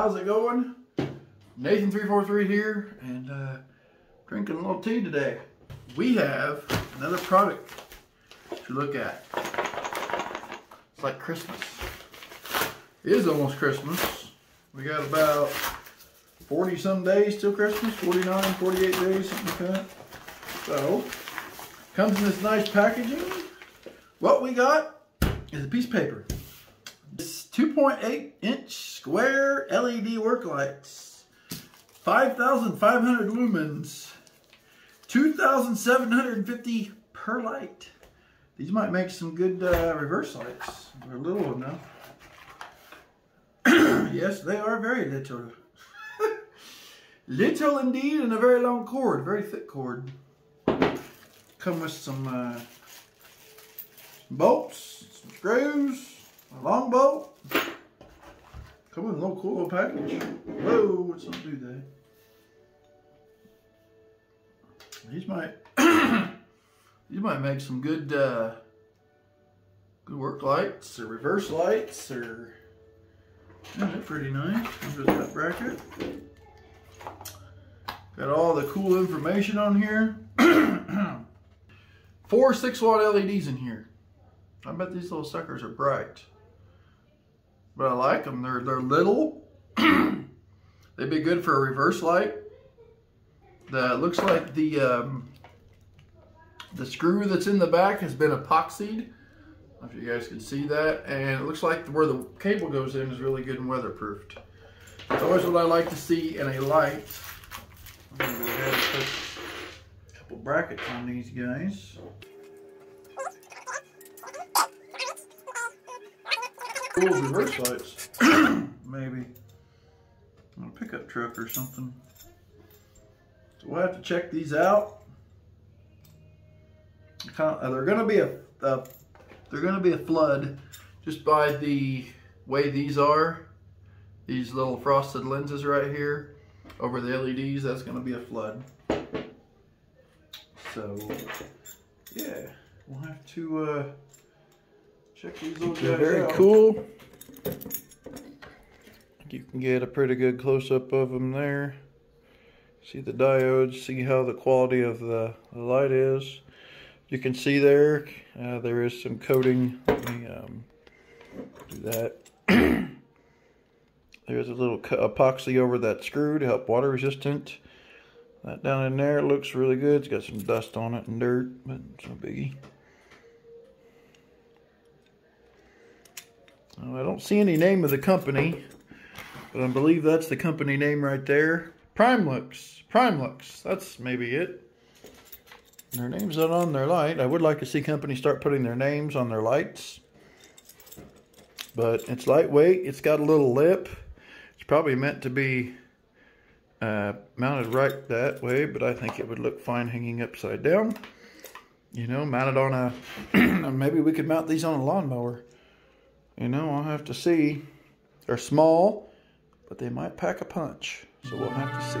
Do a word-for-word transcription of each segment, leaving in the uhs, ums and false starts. How's it going? Nathan three four three here, and uh, drinking a little tea today. We have another product to look at. It's like Christmas. It is almost Christmas. We got about forty some days till Christmas, forty-nine, forty-eight days, something like that. So, comes in this nice packaging. What we got is a piece of paper. It's two point eight inch square L E D work lights, five thousand five hundred lumens, two thousand seven hundred fifty per light. These might make some good uh, reverse lights. They're little enough. Yes, they are very little. Little indeed, and a very long cord, very thick cord. Come with some, uh, some bolts, some screws, a long bolt. Come with a little cool little package. Whoa, what's up, do they? These might, these might make some good, uh, good work lights or reverse lights or. Yeah, they're pretty nice. Comes with that bracket. Got all the cool information on here. Four six watt L E Ds in here. I bet these little suckers are bright. But I like them. They're they're little. They'd be good for a reverse light. That looks like the um, the screw that's in the back has been epoxied. I don't know if you guys can see that, and it looks like where the cable goes in is really good and weatherproofed. That's always what I like to see in a light. I'm gonna go ahead and put a couple brackets on these guys. Cool reverse lights, maybe on a pickup truck or something. So we'll have to check these out. They're gonna be a, a They're going to be a flood just by the way these are. These little frosted lenses right here over the L E Ds, that's going to be a flood. So, yeah, we'll have to uh, check these little guys out. Very cool. You can get a pretty good close-up of them there. See the diodes, see how the quality of the light is. You can see there, uh, there is some coating. Let me um, do that. There's a little epoxy over that screw to help water resistant. That down in there looks really good. It's got some dust on it and dirt, but it's no biggie. Well, I don't see any name of the company, but I believe that's the company name right there. Primelux, Primelux, that's maybe it. Their name's not on their light. I would like to see companies start putting their names on their lights. But it's lightweight. It's got a little lip. It's probably meant to be uh, mounted right that way, but I think it would look fine hanging upside down. You know, mounted on a... Maybe we could mount these on a lawnmower. You know, I'll have to see. They're small, but they might pack a punch. So we'll have to see.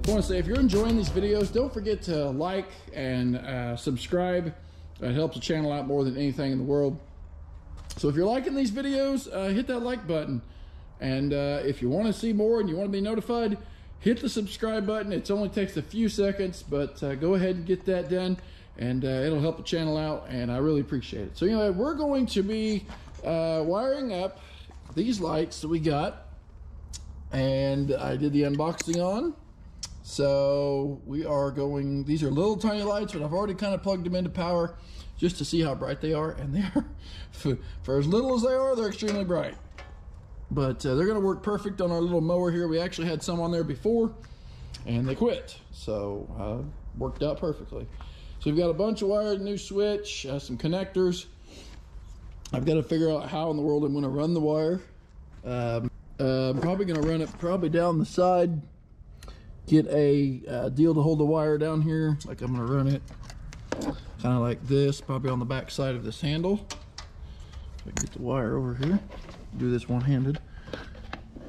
I want to say, if you're enjoying these videos, don't forget to like and uh, subscribe. It helps the channel out more than anything in the world. So if you're liking these videos, uh, hit that like button. And uh, if you want to see more and you want to be notified, hit the subscribe button. It only takes a few seconds, but uh, go ahead and get that done, and uh, it'll help the channel out, and I really appreciate it. So anyway, we're going to be uh, wiring up these lights that we got, and I did the unboxing on. So we are going, these are little tiny lights, but I've already kind of plugged them into power just to see how bright they are. And they're, for, for as little as they are, they're extremely bright. But uh, they're gonna work perfect on our little mower here. We actually had some on there before and they quit. So uh, worked out perfectly. So we've got a bunch of wires, new switch, uh, some connectors. I've got to figure out how in the world I'm going to run the wire. Um, uh, I'm probably going to run it probably down the side. Get a uh, deal to hold the wire down here. Like I'm going to run it kind of like this, probably on the back side of this handle. So I can get the wire over here. Do this one-handed.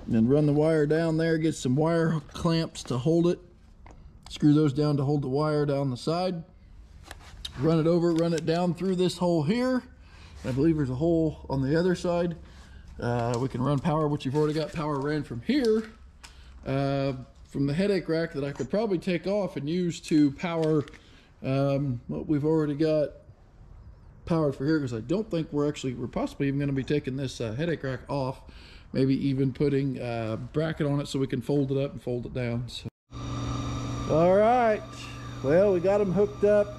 Then run the wire down there. Get some wire clamps to hold it. Screw those down to hold the wire down the side. Run it over. Run it down through this hole here. I believe there's a hole on the other side. Uh, we can run power, which you've already got power ran from here, uh, from the headache rack that I could probably take off and use to power um, what we've already got powered for here, because I don't think we're actually, we're possibly even going to be taking this uh, headache rack off, maybe even putting a bracket on it so we can fold it up and fold it down. So. All right, well, we got them hooked up.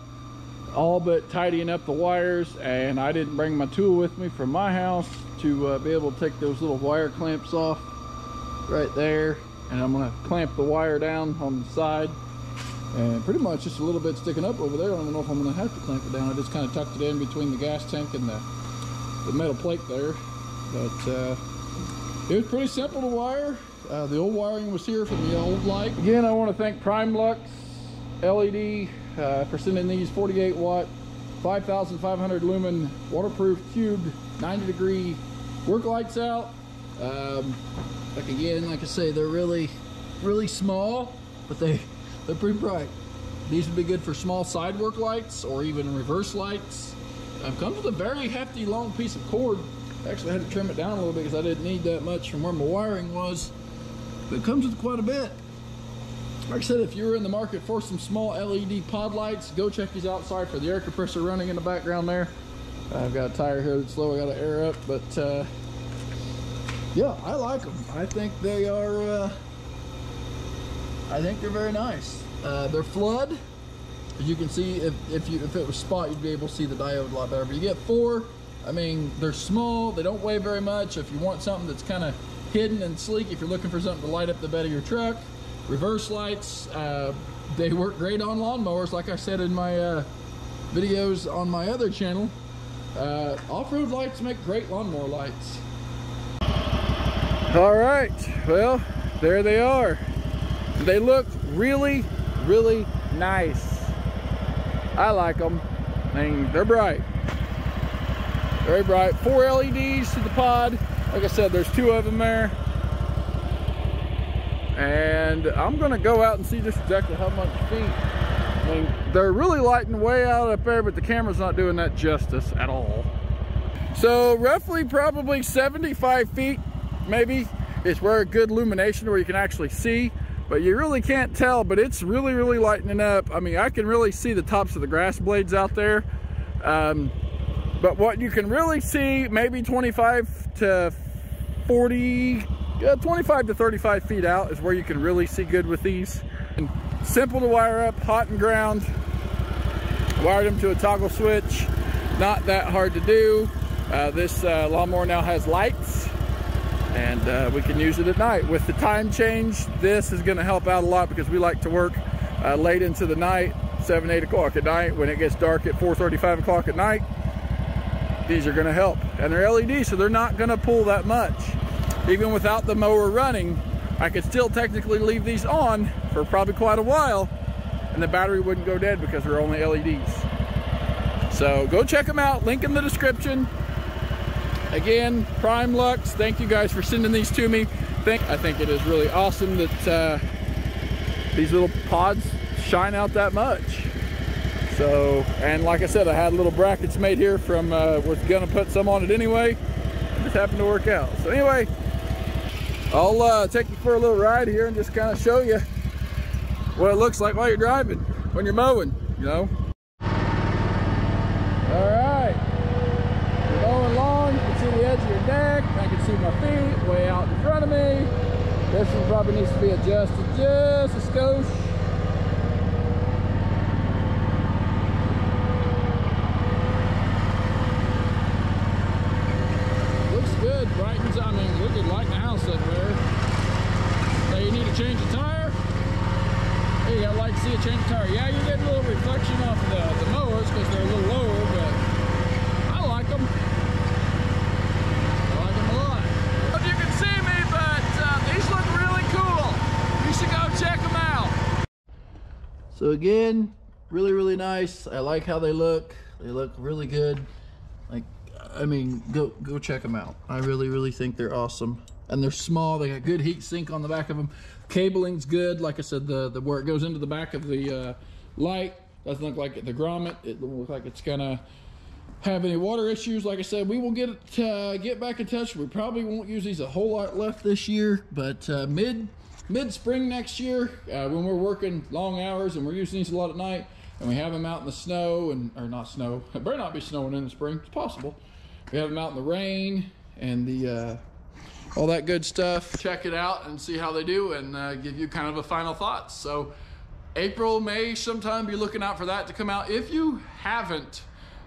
All but tidying up the wires, and I didn't bring my tool with me from my house to uh, be able to take those little wire clamps off right there, and I'm going to clamp the wire down on the side, and pretty much just a little bit sticking up over there. I don't know if I'm going to have to clamp it down. I just kind of tucked it in between the gas tank and the, the metal plate there, but uh, it was pretty simple to wire. Uh, the old wiring was here from the old light. Again, I want to thank Primelux L E D Uh, for sending these forty-eight watt five thousand five hundred lumen waterproof cubed ninety degree work lights out. Um, like again, like I say, they're really really small, but they they're pretty bright. These would be good for small side work lights or even reverse lights. Um, comes with a very hefty long piece of cord. Actually, I had to trim it down a little bit because I didn't need that much from where my wiring was, but it comes with quite a bit. Like I said, if you're in the market for some small L E D pod lights, go check these outside for the air compressor running in the background there. I've got a tire here that's low, I got to air up, but uh, yeah, I like them. I think they are, uh, I think they're very nice. Uh, they're flood, as you can see. If, if, you, if it was spot, you'd be able to see the diode a lot better, but you get four. I mean, they're small, they don't weigh very much. If you want something that's kind of hidden and sleek, if you're looking for something to light up the bed of your truck, reverse lights, uh, they work great on lawnmowers, like I said in my uh, videos on my other channel. Uh, off-road lights make great lawnmower lights. All right, well, there they are. They look really, really nice. I like them. I mean, they're bright. Very bright. Four L E Ds to the pod. Like I said, there's two of them there. And I'm gonna go out and see just exactly how much feet. I mean, they're really lighting way out up there, but the camera's not doing that justice at all. So roughly probably seventy-five feet, maybe, is where a good illumination where you can actually see, but you really can't tell, but it's really, really lightening up. I mean, I can really see the tops of the grass blades out there. Um, but what you can really see, maybe twenty-five to forty, yeah, twenty-five to thirty-five feet out is where you can really see good with these. And simple to wire up, hot and ground. Wired them to a toggle switch. Not that hard to do. Uh, this uh, lawnmower now has lights, and uh, we can use it at night. With the time change, this is gonna help out a lot because we like to work uh, late into the night, seven, eight o'clock at night. When it gets dark at four thirty, five o'clock at night, these are gonna help. And they're L E D, so they're not gonna pull that much. Even without the mower running, I could still technically leave these on for probably quite a while, and the battery wouldn't go dead because they're only L E Ds. So go check them out, link in the description. Again, Primelux, thank you guys for sending these to me. Thank, I think it is really awesome that uh, these little pods shine out that much. So, and like I said, I had little brackets made here from, uh, was gonna put some on it anyway. It just happened to work out. So anyway, I'll uh, take you for a little ride here and just kind of show you what it looks like while you're driving, when you're mowing, you know. All right, you're mowing lawn, you can see the edge of your deck, I can see my feet way out in front of me. This one probably needs to be adjusted just a skosh. Brightens, I mean, we could lighten the house up there. So you need to change the tire. Hey, you got light to see a change of tire. Yeah, you're getting a little reflection off the, the mowers because they're a little lower, but I like them. So again, really, really nice. I like how they look. They look really good. Like, I mean, go go check them out. I really, really think they're awesome. And they're small. They got good heat sink on the back of them. Cabling's good. Like I said, the, the where it goes into the back of the uh, light doesn't look like the grommet. It doesn't look like it's gonna have any water issues. Like I said, we will get uh, get back in touch. We probably won't use these a whole lot left this year, but uh, mid mid spring next year, uh, when we're working long hours and we're using these a lot at night, and we have them out in the snow, and or not snow. It better not be snowing in the spring. It's possible. We have them out in the rain and the uh, all that good stuff. Check it out and see how they do, and uh, give you kind of a final thoughts. So April, May, sometime be looking out for that to come out if you haven't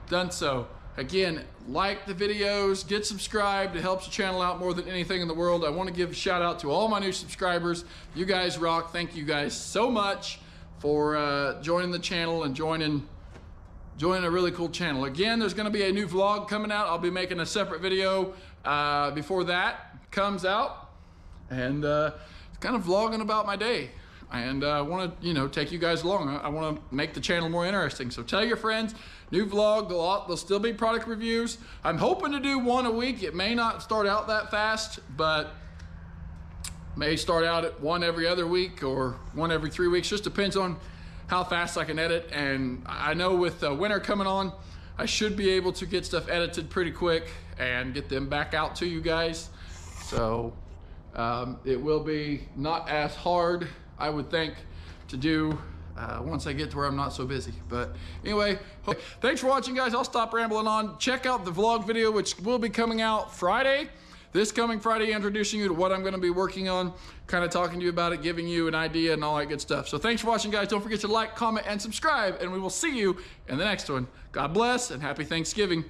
done so. Again, like the videos, get subscribed. It helps the channel out more than anything in the world. I want to give a shout out to all my new subscribers. You guys rock. Thank you guys so much for uh, joining the channel and joining joining a really cool channel. Again, there's going to be a new vlog coming out. I'll be making a separate video uh, before that comes out, and uh, kind of vlogging about my day. And uh, I want to, you know, take you guys along. I, I want to make the channel more interesting. So tell your friends. New vlog, there'll, there'll still be product reviews. I'm hoping to do one a week. It may not start out that fast, but may start out at one every other week or one every three weeks. Just depends on how fast I can edit. And I know with uh, winter coming on, I should be able to get stuff edited pretty quick and get them back out to you guys. So um, it will be not as hard, I would think, to do uh, once I get to where I'm not so busy. But anyway, hope thanks for watching, guys. I'll stop rambling on. Check out the vlog video, which will be coming out Friday. This coming Friday, introducing you to what I'm going to be working on, kind of talking to you about it, giving you an idea and all that good stuff. So thanks for watching, guys. Don't forget to like, comment, and subscribe, and we will see you in the next one. God bless, and happy Thanksgiving.